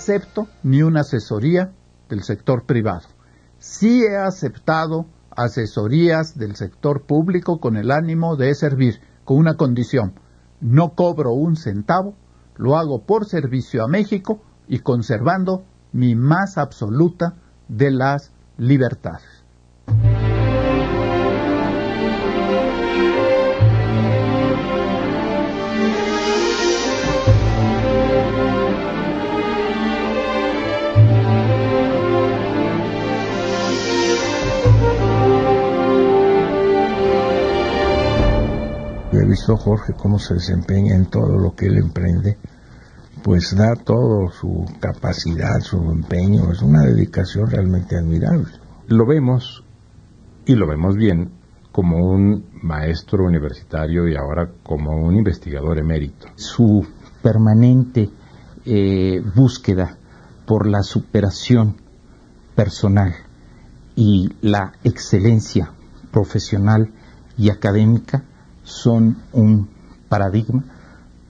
acepto ni una asesoría del sector privado. Sí he aceptado asesorías del sector público con el ánimo de servir, con una condición: no cobro un centavo, lo hago por servicio a México y conservando mi más absoluta de las libertades. Visto Jorge cómo se desempeña en todo lo que él emprende, pues da todo su capacidad, su empeño, es una dedicación realmente admirable. Lo vemos, y lo vemos bien, como un maestro universitario y ahora como un investigador emérito. Su permanente búsqueda por la superación personal y la excelencia profesional y académica son un paradigma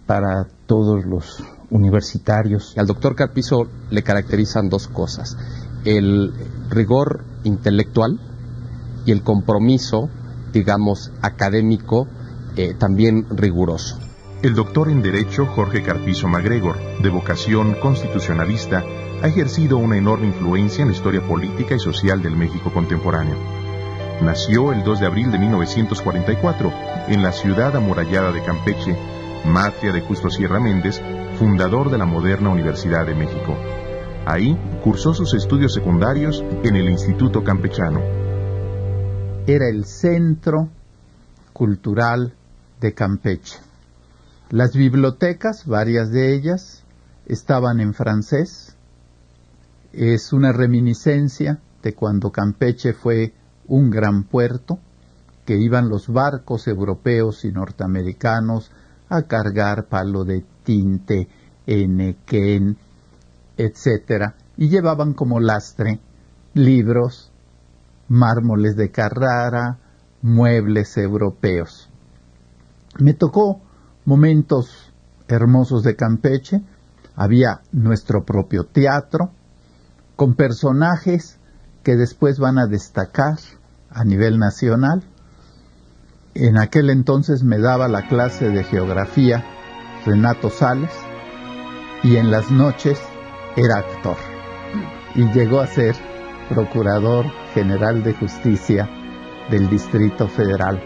para todos los universitarios. Al doctor Carpizo le caracterizan dos cosas: el rigor intelectual y el compromiso, digamos, académico, también riguroso. El doctor en Derecho Jorge Carpizo Mac Gregor, de vocación constitucionalista, ha ejercido una enorme influencia en la historia política y social del México contemporáneo. Nació el 2 de abril de 1944 en la ciudad amurallada de Campeche, matria de Justo Sierra Méndez, fundador de la moderna Universidad de México. Ahí cursó sus estudios secundarios en el Instituto Campechano. Era el centro cultural de Campeche. Las bibliotecas, varias de ellas, estaban en francés. Es una reminiscencia de cuando Campeche fue un gran puerto, que iban los barcos europeos y norteamericanos a cargar palo de tinte, enequén, etcétera, y llevaban como lastre libros, mármoles de Carrara, muebles europeos. Me tocó momentos hermosos de Campeche. Había nuestro propio teatro, con personajes que después van a destacar a nivel nacional. En aquel entonces me daba la clase de geografía Renato Sales, y en las noches era actor, y llegó a ser Procurador General de Justicia del Distrito Federal.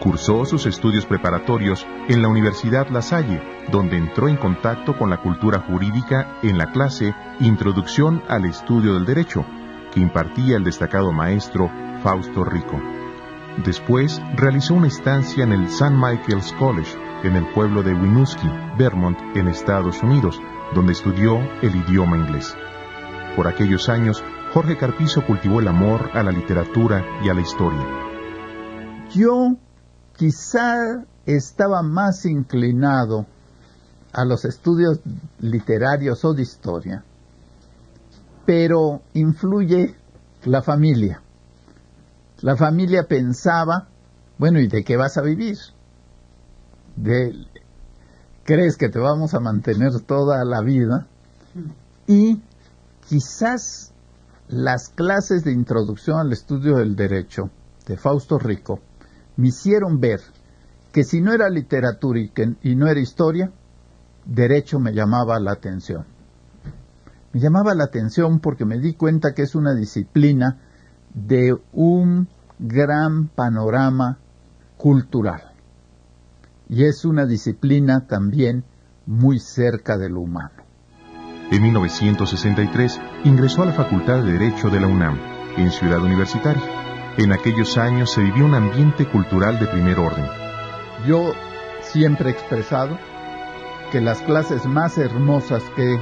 Cursó sus estudios preparatorios en la Universidad La Salle, donde entró en contacto con la cultura jurídica en la clase Introducción al Estudio del Derecho, que impartía el destacado maestro Fausto Rico. Después realizó una estancia en el St. Michael's College, en el pueblo de Winooski, Vermont, en Estados Unidos, donde estudió el idioma inglés. Por aquellos años, Jorge Carpizo cultivó el amor a la literatura y a la historia. Yo quizá estaba más inclinado a los estudios literarios o de historia, pero influye la familia. La familia pensaba, bueno, ¿y de qué vas a vivir? ¿Crees que te vamos a mantener toda la vida? Y quizás las clases de introducción al estudio del derecho de Fausto Rico me hicieron ver que si no era literatura y no era historia, derecho me llamaba la atención. Me llamaba la atención porque me di cuenta que es una disciplina de un gran panorama cultural. Y es una disciplina también muy cerca de lo humano. En 1963 ingresó a la Facultad de Derecho de la UNAM, en Ciudad Universitaria. En aquellos años se vivió un ambiente cultural de primer orden. Yo siempre he expresado que las clases más hermosas que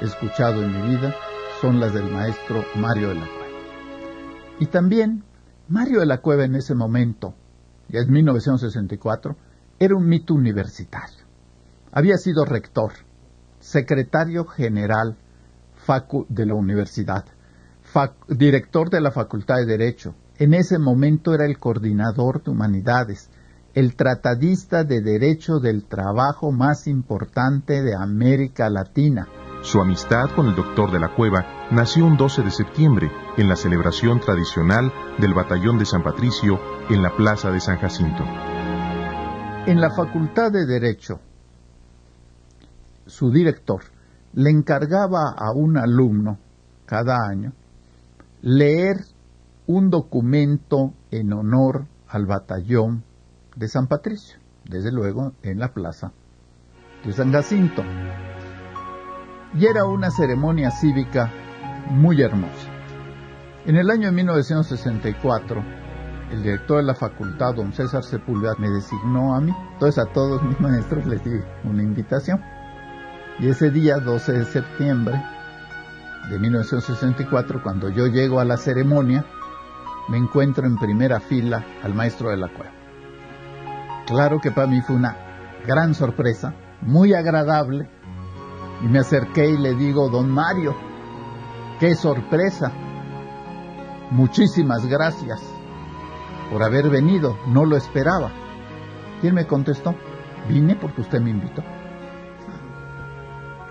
escuchado en mi vida son las del maestro Mario de la Cueva. Y también Mario de la Cueva en ese momento, ya es 1964, era un mito universitario. Había sido rector, secretario general de la universidad, director de la Facultad de Derecho. En ese momento era el coordinador de Humanidades, el tratadista de Derecho del Trabajo más importante de América Latina. Su amistad con el doctor de la Cueva nació un 12 de septiembre en la celebración tradicional del Batallón de San Patricio en la Plaza de San Jacinto. En la Facultad de Derecho, su director le encargaba a un alumno cada año leer un documento en honor al Batallón de San Patricio, desde luego en la Plaza de San Jacinto. Y era una ceremonia cívica muy hermosa. En el año 1964, el director de la facultad, don César Sepúlveda, me designó a mí. Entonces a todos mis maestros les di una invitación. Y ese día, 12 de septiembre de 1964, cuando yo llego a la ceremonia, me encuentro en primera fila al maestro de la Cueva. Claro que para mí fue una gran sorpresa, muy agradable. Y me acerqué y le digo: don Mario, qué sorpresa, muchísimas gracias por haber venido, no lo esperaba. Y él me contestó: vine porque usted me invitó.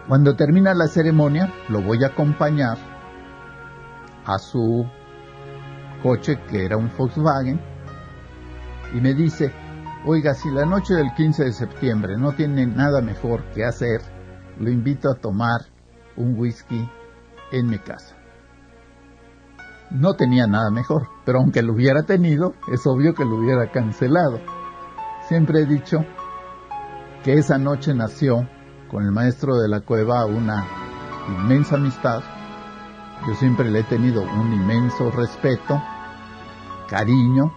Cuando termina la ceremonia, lo voy a acompañar a su coche, que era un Volkswagen, y me dice: oiga, si la noche del 15 de septiembre no tiene nada mejor que hacer, lo invito a tomar un whisky en mi casa. No tenía nada mejor, pero aunque lo hubiera tenido, es obvio que lo hubiera cancelado. Siempre he dicho que esa noche nació con el maestro de la Cueva una inmensa amistad. Yo siempre le he tenido un inmenso respeto, cariño,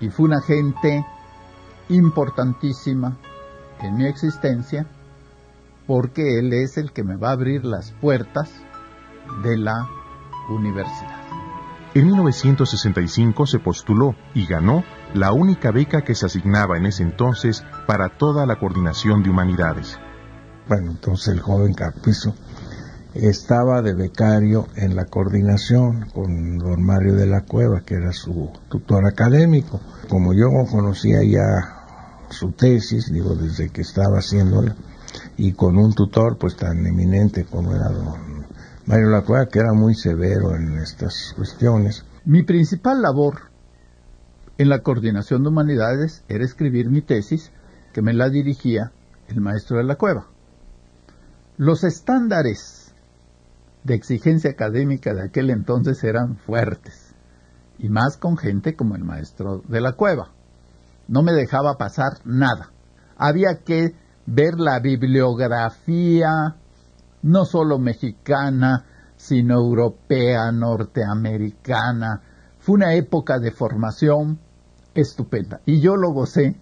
y fue una gente importantísima en mi existencia, porque él es el que me va a abrir las puertas de la universidad. En 1965 se postuló y ganó la única beca que se asignaba en ese entonces para toda la coordinación de humanidades. Bueno, entonces el joven Carpizo estaba de becario en la coordinación con don Mario de la Cueva, que era su tutor académico. Como yo conocía ya su tesis, digo, desde que estaba haciéndola, y con un tutor pues tan eminente como era don Mario de la Cueva, que era muy severo en estas cuestiones. Mi principal labor en la coordinación de humanidades era escribir mi tesis, que me la dirigía el maestro de la Cueva. Los estándares de exigencia académica de aquel entonces eran fuertes, y más con gente como el maestro de la Cueva. No me dejaba pasar nada. Había que ver la bibliografía, no solo mexicana, sino europea, norteamericana. Fue una época de formación estupenda, y yo lo gocé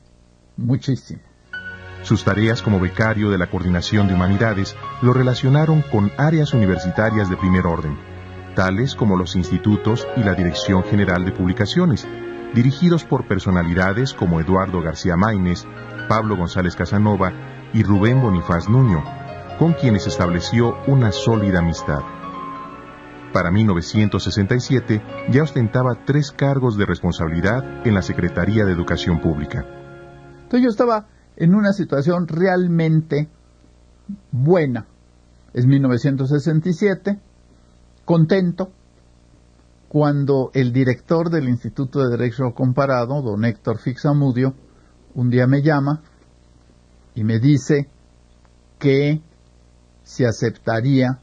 muchísimo. Sus tareas como becario de la Coordinación de Humanidades lo relacionaron con áreas universitarias de primer orden, tales como los institutos y la Dirección General de Publicaciones, dirigidos por personalidades como Eduardo García Máynez, Pablo González Casanova y Rubén Bonifaz Nuño, con quienes estableció una sólida amistad. Para 1967 ya ostentaba 3 cargos de responsabilidad en la Secretaría de Educación Pública. Entonces yo estaba en una situación realmente buena. Es 1967, contento, cuando el director del Instituto de Derecho Comparado, don Héctor Fix-Zamudio, un día me llama y me dice que se aceptaría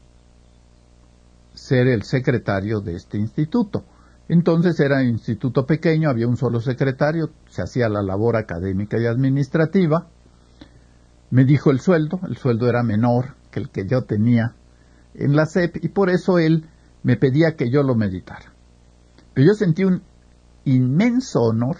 ser el secretario de este instituto. Entonces era un instituto pequeño, había un solo secretario, se hacía la labor académica y administrativa. Me dijo el sueldo era menor que el que yo tenía en la SEP, y por eso él me pedía que yo lo meditara. Pero yo sentí un inmenso honor.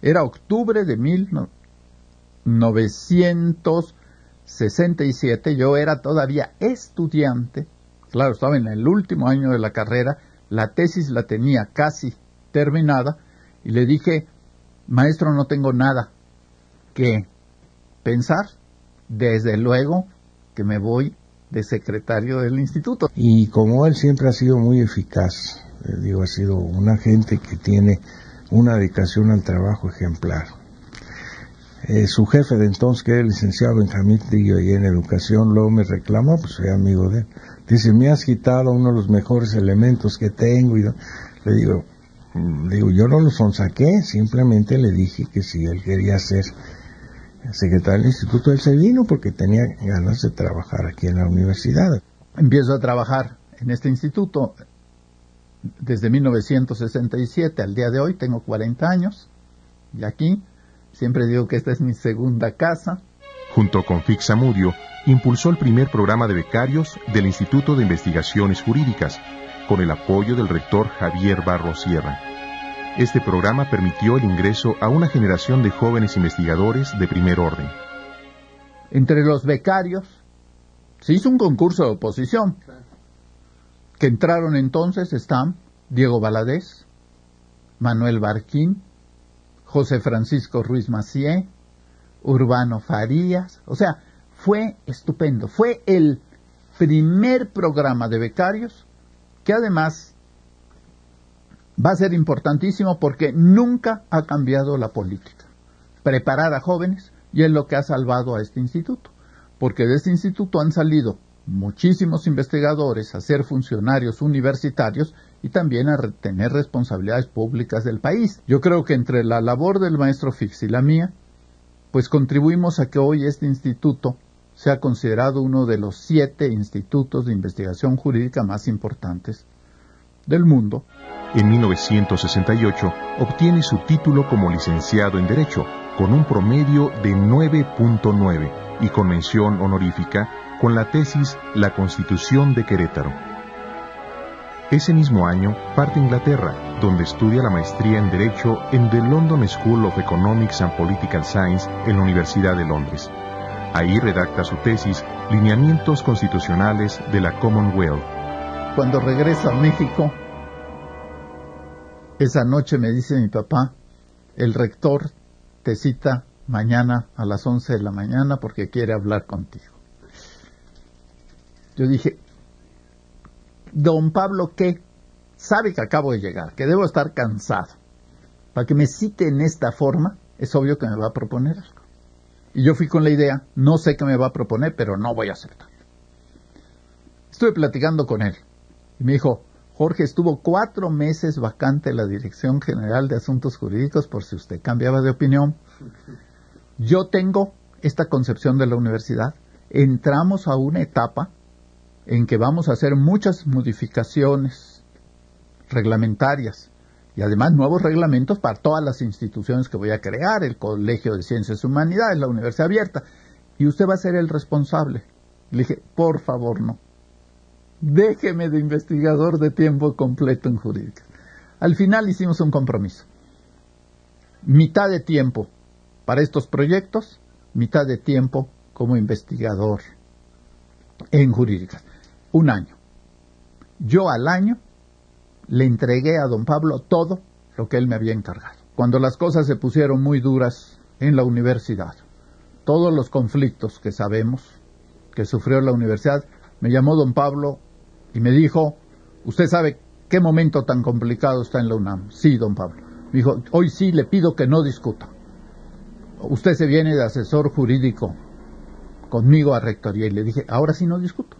Era octubre de 1967, yo era todavía estudiante, claro, estaba en el último año de la carrera, la tesis la tenía casi terminada, y le dije: maestro, no tengo nada que pensar, desde luego que me voy de secretario del instituto. Y como él siempre ha sido muy eficaz, digo, ha sido una gente que tiene una dedicación al trabajo ejemplar. Su jefe de entonces, que era el licenciado Benjamín Trillo, y en educación, luego me reclamó, pues soy amigo de él. Dice, me has quitado uno de los mejores elementos que tengo. Y le digo, yo no lo sonsaqué, simplemente le dije que si él quería ser secretario del instituto, él se vino porque tenía ganas de trabajar aquí en la universidad. Empiezo a trabajar en este instituto desde 1967 al día de hoy, tengo 40 años, y aquí siempre digo que esta es mi segunda casa. Junto con Fix-Zamudio, impulsó el primer programa de becarios del Instituto de Investigaciones Jurídicas, con el apoyo del rector Javier Barros Sierra. Este programa permitió el ingreso a una generación de jóvenes investigadores de primer orden. Entre los becarios se hizo un concurso de oposición, que entraron entonces están Diego Valadez, Manuel Barquín, José Francisco Ruiz Macié, Urbano Farías. O sea, fue estupendo. Fue el primer programa de becarios que además va a ser importantísimo porque nunca ha cambiado la política. Preparar a jóvenes, y es lo que ha salvado a este instituto, porque de este instituto han salido muchísimos investigadores a ser funcionarios universitarios y también a tener responsabilidades públicas del país. Yo creo que entre la labor del maestro Fix y la mía, pues contribuimos a que hoy este instituto sea considerado uno de los 7 institutos de investigación jurídica más importantes del mundo. En 1968 obtiene su título como licenciado en Derecho, con un promedio de 9.9 y con mención honorífica con la tesis La Constitución de Querétaro. Ese mismo año parte a Inglaterra, donde estudia la maestría en Derecho en The London School of Economics and Political Science en la Universidad de Londres. Ahí redacta su tesis Lineamientos Constitucionales de la Commonwealth. Cuando regresa a México, esa noche me dice mi papá, el rector te cita mañana a las 11 de la mañana porque quiere hablar contigo. Yo dije, don Pablo, ¿qué? Sabe que acabo de llegar, que debo estar cansado. Para que me cite en esta forma, es obvio que me va a proponer algo. Y yo fui con la idea, no sé qué me va a proponer, pero no voy a aceptar. Estuve platicando con él. Y me dijo, Jorge, estuvo 4 meses vacante la Dirección General de Asuntos Jurídicos, por si usted cambiaba de opinión. Yo tengo esta concepción de la universidad. Entramos a una etapa en que vamos a hacer muchas modificaciones reglamentarias y además nuevos reglamentos para todas las instituciones que voy a crear, el Colegio de Ciencias y Humanidades, la Universidad Abierta, y usted va a ser el responsable. Le dije, por favor, no. Déjeme de investigador de tiempo completo en jurídica. Al final hicimos un compromiso. Mitad de tiempo para estos proyectos, mitad de tiempo como investigador en jurídicas. Un año. Yo al año le entregué a don Pablo todo lo que él me había encargado. Cuando las cosas se pusieron muy duras en la universidad, todos los conflictos que sabemos que sufrió la universidad, me llamó don Pablo y me dijo, usted sabe qué momento tan complicado está en la UNAM. Sí, don Pablo. Me dijo, hoy sí le pido que no discuta. Usted se viene de asesor jurídico conmigo a rectoría, y le dije, ahora sí no discuto.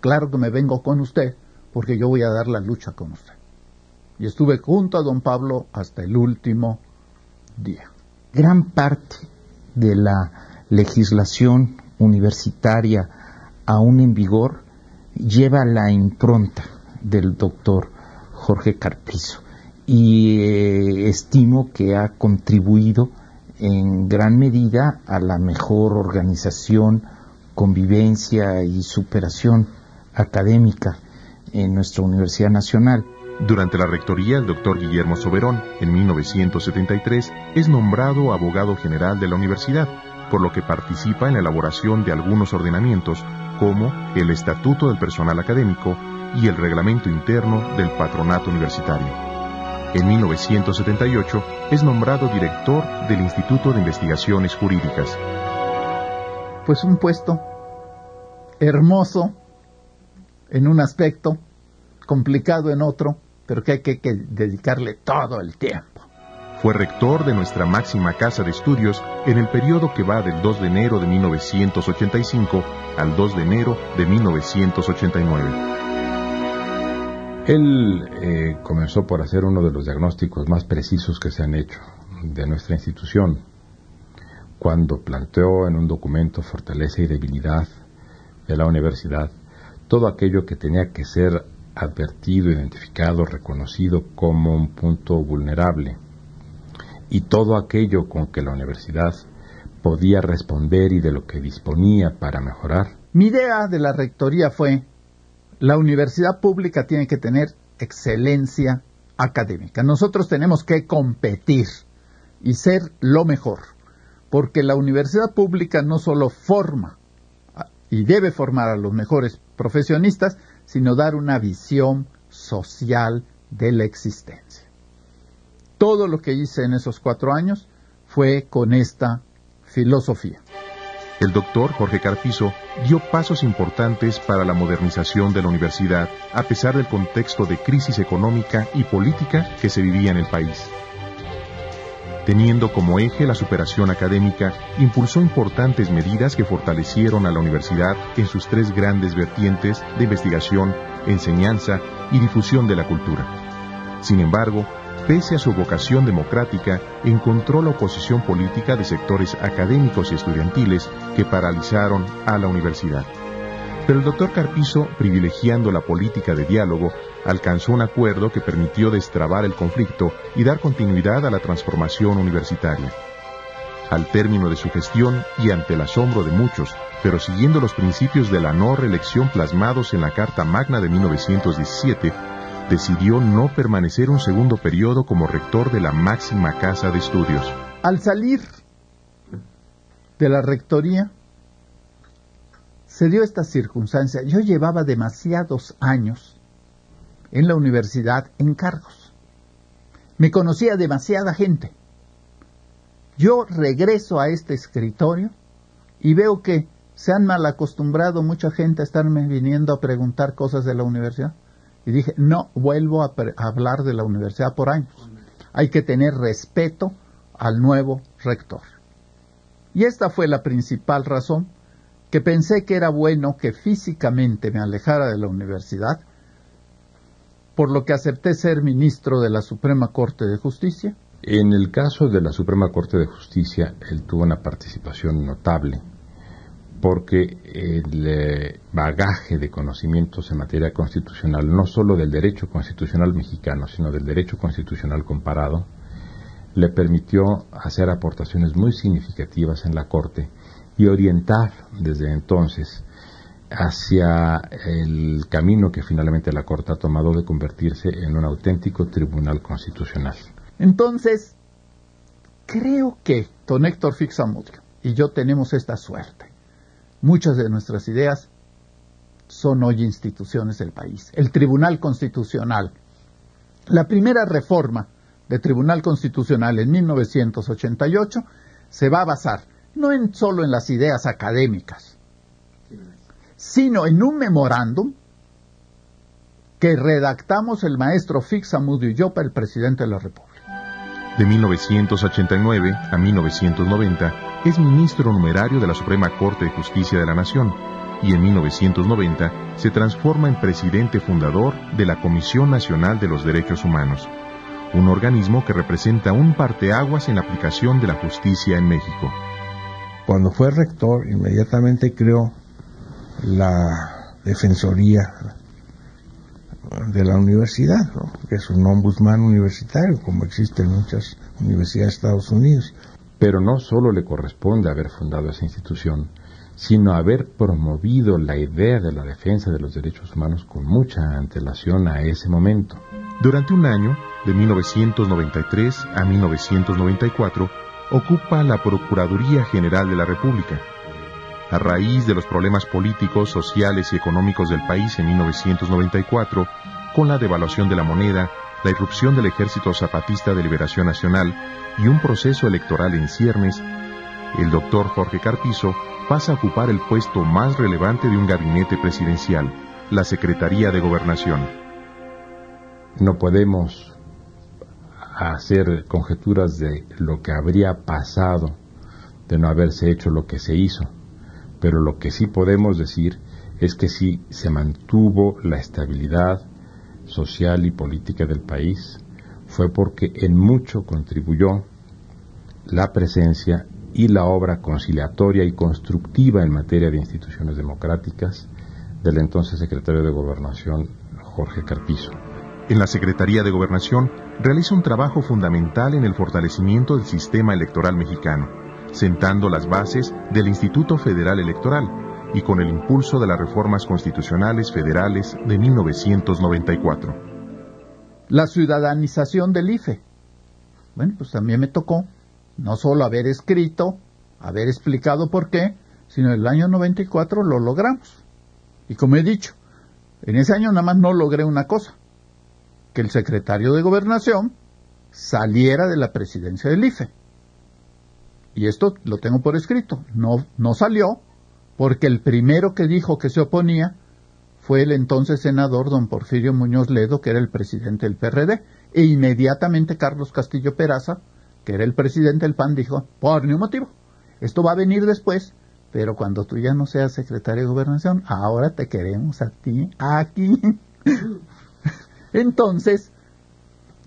Claro que me vengo con usted, porque yo voy a dar la lucha con usted. Y estuve junto a don Pablo hasta el último día. Gran parte de la legislación universitaria aún en vigor lleva la impronta del doctor Jorge Carpizo, y estimo que ha contribuido en gran medida a la mejor organización, convivencia y superación académica en nuestra Universidad Nacional. Durante la rectoría, el doctor Guillermo Soberón, en 1973, es nombrado abogado general de la universidad, por lo que participa en la elaboración de algunos ordenamientos, como el Estatuto del Personal Académico y el Reglamento Interno del Patronato Universitario. En 1978 es nombrado director del Instituto de Investigaciones Jurídicas. Pues un puesto hermoso en un aspecto, complicado en otro, pero que hay que dedicarle todo el tiempo. Fue rector de nuestra máxima casa de estudios en el periodo que va del 2 de enero de 1985 al 2 de enero de 1989. Él comenzó por hacer uno de los diagnósticos más precisos que se han hecho de nuestra institución, cuando planteó en un documento Fortaleza y Debilidad de la Universidad todo aquello que tenía que ser advertido, identificado, reconocido como un punto vulnerable, y todo aquello con que la universidad podía responder y de lo que disponía para mejorar. Mi idea de la rectoría fue: la universidad pública tiene que tener excelencia académica. Nosotros tenemos que competir y ser lo mejor, porque la universidad pública no solo forma y debe formar a los mejores profesionistas, sino dar una visión social de la existencia. Todo lo que hice en esos 4 años fue con esta filosofía. El doctor Jorge Carpizo dio pasos importantes para la modernización de la universidad, a pesar del contexto de crisis económica y política que se vivía en el país. Teniendo como eje la superación académica, impulsó importantes medidas que fortalecieron a la universidad en sus 3 grandes vertientes de investigación, enseñanza y difusión de la cultura. Sin embargo, pese a su vocación democrática, encontró la oposición política de sectores académicos y estudiantiles que paralizaron a la universidad. Pero el doctor Carpizo, privilegiando la política de diálogo, alcanzó un acuerdo que permitió destrabar el conflicto y dar continuidad a la transformación universitaria. Al término de su gestión, y ante el asombro de muchos, pero siguiendo los principios de la no reelección plasmados en la Carta Magna de 1917, decidió no permanecer un segundo periodo como rector de la máxima casa de estudios. Al salir de la rectoría, se dio esta circunstancia. Yo llevaba demasiados años en la universidad en cargos. Me conocía demasiada gente. Yo regreso a este escritorio y veo que se han mal acostumbrado mucha gente a estarme viniendo a preguntar cosas de la universidad. Y dije, no vuelvo a hablar de la universidad por años. Hay que tener respeto al nuevo rector. Y esta fue la principal razón que pensé que era bueno que físicamente me alejara de la universidad, por lo que acepté ser ministro de la Suprema Corte de Justicia. En el caso de la Suprema Corte de Justicia, él tuvo una participación notable, porque el bagaje de conocimientos en materia constitucional, no solo del derecho constitucional mexicano, sino del derecho constitucional comparado, le permitió hacer aportaciones muy significativas en la Corte y orientar desde entonces hacia el camino que finalmente la Corte ha tomado de convertirse en un auténtico tribunal constitucional. Entonces, creo que don Héctor Fix-Zamudio y yo tenemos esta suerte. Muchas de nuestras ideas son hoy instituciones del país. El Tribunal Constitucional. La primera reforma del Tribunal Constitucional en 1988 se va a basar no en solo en las ideas académicas, sino en un memorándum que redactamos el maestro Fix-Zamudio y yo para el presidente de la República. De 1989 a 1990 es ministro numerario de la Suprema Corte de Justicia de la Nación y en 1990 se transforma en presidente fundador de la Comisión Nacional de los Derechos Humanos, un organismo que representa un parteaguas en la aplicación de la justicia en México. Cuando fue rector, inmediatamente creó la Defensoría de la universidad, ¿no?, que es un ombudsman universitario, como existe en muchas universidades de Estados Unidos. Pero no solo le corresponde haber fundado esa institución, sino haber promovido la idea de la defensa de los derechos humanos con mucha antelación a ese momento. Durante un año, de 1993 a 1994, ocupa la Procuraduría General de la República. A raíz de los problemas políticos, sociales y económicos del país en 1994, con la devaluación de la moneda, la irrupción del Ejército Zapatista de Liberación Nacional y un proceso electoral en ciernes, el doctor Jorge Carpizo pasa a ocupar el puesto más relevante de un gabinete presidencial, la Secretaría de Gobernación. No podemos a hacer conjeturas de lo que habría pasado de no haberse hecho lo que se hizo, pero lo que sí podemos decir es que sí se mantuvo la estabilidad social y política del país, fue porque en mucho contribuyó la presencia y la obra conciliatoria y constructiva en materia de instituciones democráticas del entonces secretario de Gobernación, Jorge Carpizo. En la Secretaría de Gobernación realiza un trabajo fundamental en el fortalecimiento del sistema electoral mexicano, sentando las bases del Instituto Federal Electoral y con el impulso de las reformas constitucionales federales de 1994. La ciudadanización del IFE. Bueno, pues también me tocó no solo haber escrito, haber explicado por qué, sino en el año 94 lo logramos. Y como he dicho, en ese año nada más no logré una cosa, que el secretario de Gobernación saliera de la presidencia del IFE. Y esto lo tengo por escrito. No salió, porque el primero que dijo que se oponía fue el entonces senador don Porfirio Muñoz Ledo, que era el presidente del PRD, e inmediatamente Carlos Castillo Peraza, que era el presidente del PAN, dijo, por ningún motivo, esto va a venir después, pero cuando tú ya no seas secretario de Gobernación, ahora te queremos a ti aquí. Entonces,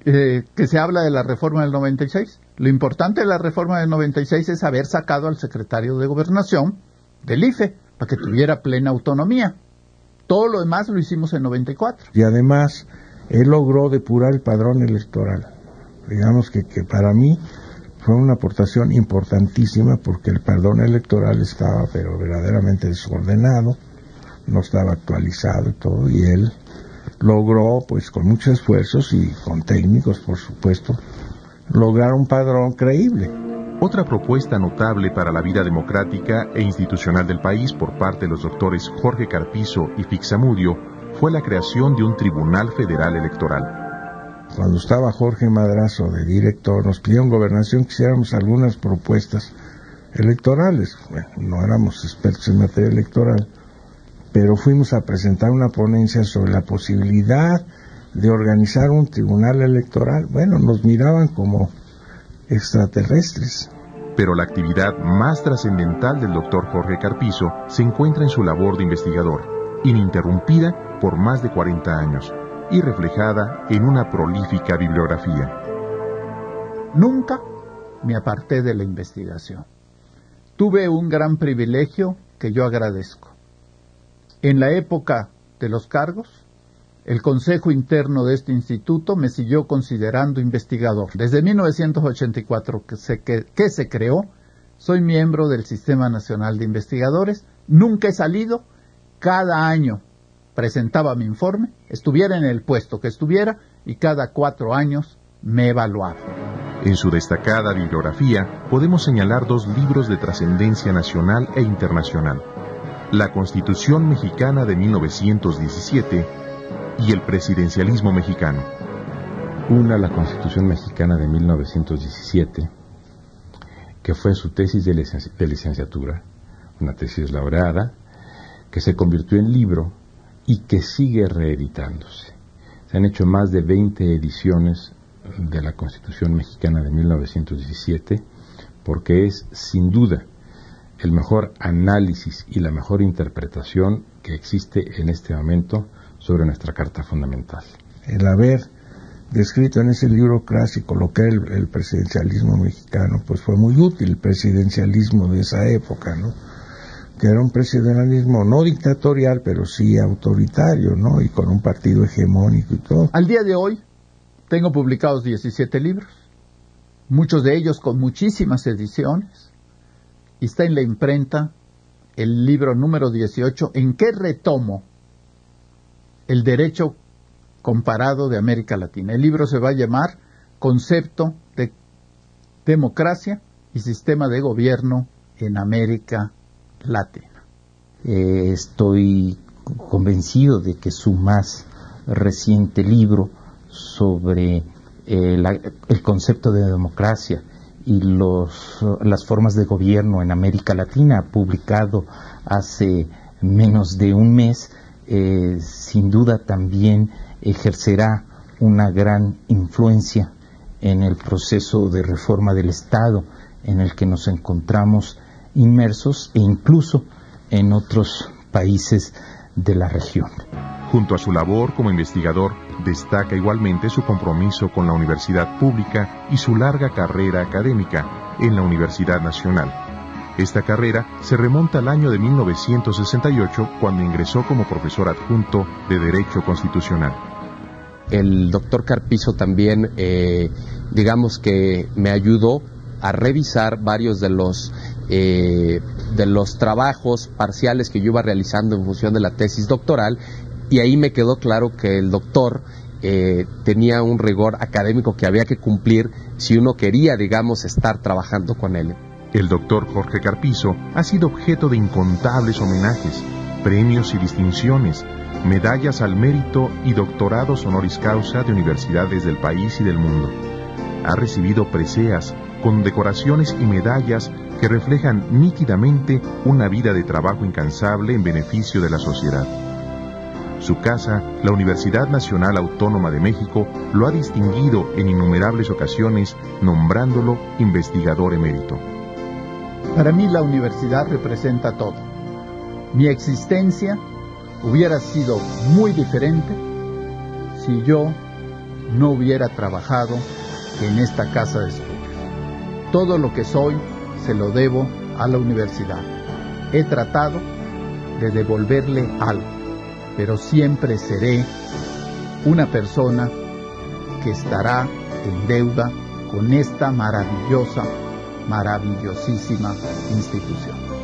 que se habla de la reforma del 96, lo importante de la reforma del 96 es haber sacado al secretario de Gobernación del IFE, para que tuviera plena autonomía. Todo lo demás lo hicimos en 94. Y además, él logró depurar el padrón electoral. Digamos que para mí fue una aportación importantísima porque el padrón electoral estaba pero verdaderamente desordenado, no estaba actualizado y todo, y él logró, pues con muchos esfuerzos y con técnicos, por supuesto, lograr un padrón creíble. Otra propuesta notable para la vida democrática e institucional del país por parte de los doctores Jorge Carpizo y Fix-Zamudio fue la creación de un Tribunal Federal Electoral. Cuando estaba Jorge Madrazo de director, nos pidieron Gobernación que hiciéramos algunas propuestas electorales. Bueno, no éramos expertos en materia electoral, pero fuimos a presentar una ponencia sobre la posibilidad de organizar un tribunal electoral. Bueno, nos miraban como extraterrestres. Pero la actividad más trascendental del doctor Jorge Carpizo se encuentra en su labor de investigador, ininterrumpida por más de 40 años. Y reflejada en una prolífica bibliografía. Nunca me aparté de la investigación. Tuve un gran privilegio que yo agradezco. En la época de los cargos, el Consejo Interno de este instituto me siguió considerando investigador. Desde 1984 que se creó, soy miembro del Sistema Nacional de Investigadores. Nunca he salido. Cada año presentaba mi informe, estuviera en el puesto que estuviera, y cada 4 años me evaluaba. En su destacada bibliografía podemos señalar 2 libros de trascendencia nacional e internacional, La Constitución Mexicana de 1917 y El Presidencialismo Mexicano. Una, La Constitución Mexicana de 1917, que fue su tesis de licenciatura, una tesis laureada, que se convirtió en libro y que sigue reeditándose. Se han hecho más de 20 ediciones de la Constitución Mexicana de 1917, porque es, sin duda, el mejor análisis y la mejor interpretación que existe en este momento sobre nuestra Carta Fundamental. El haber descrito en ese libro clásico lo que era el presidencialismo mexicano, pues fue muy útil el presidencialismo de esa época, ¿no? Que era un presidencialismo no dictatorial, pero sí autoritario, ¿no? Y con un partido hegemónico y todo. Al día de hoy tengo publicados 17 libros, muchos de ellos con muchísimas ediciones, y está en la imprenta el libro número 18, en que retomo el derecho comparado de América Latina. El libro se va a llamar Concepto de Democracia y Sistema de Gobierno en América Latina. Estoy convencido de que su más reciente libro sobre el concepto de democracia y las formas de gobierno en América Latina, publicado hace menos de un mes, sin duda también ejercerá una gran influencia en el proceso de reforma del Estado en el que nos encontramos inmersos e incluso en otros países de la región. Junto a su labor como investigador, destaca igualmente su compromiso con la universidad pública y su larga carrera académica en la Universidad Nacional. Esta carrera se remonta al año de 1968, cuando ingresó como profesor adjunto de Derecho Constitucional. El doctor Carpizo también, digamos que me ayudó a revisar varios de los trabajos parciales que yo iba realizando en función de la tesis doctoral, y ahí me quedó claro que el doctor tenía un rigor académico que había que cumplir si uno quería, digamos, estar trabajando con él. El doctor Jorge Carpizo ha sido objeto de incontables homenajes, premios y distinciones, medallas al mérito y doctorados honoris causa de universidades del país y del mundo. Ha recibido preseas, condecoraciones y medallas que reflejan nítidamente una vida de trabajo incansable en beneficio de la sociedad. Su casa, la Universidad Nacional Autónoma de México, lo ha distinguido en innumerables ocasiones, nombrándolo investigador emérito. Para mí la universidad representa todo. Mi existencia hubiera sido muy diferente si yo no hubiera trabajado en esta casa de estudios. Todo lo que soy se lo debo a la universidad. He tratado de devolverle algo, pero siempre seré una persona que estará en deuda con esta maravillosísima institución.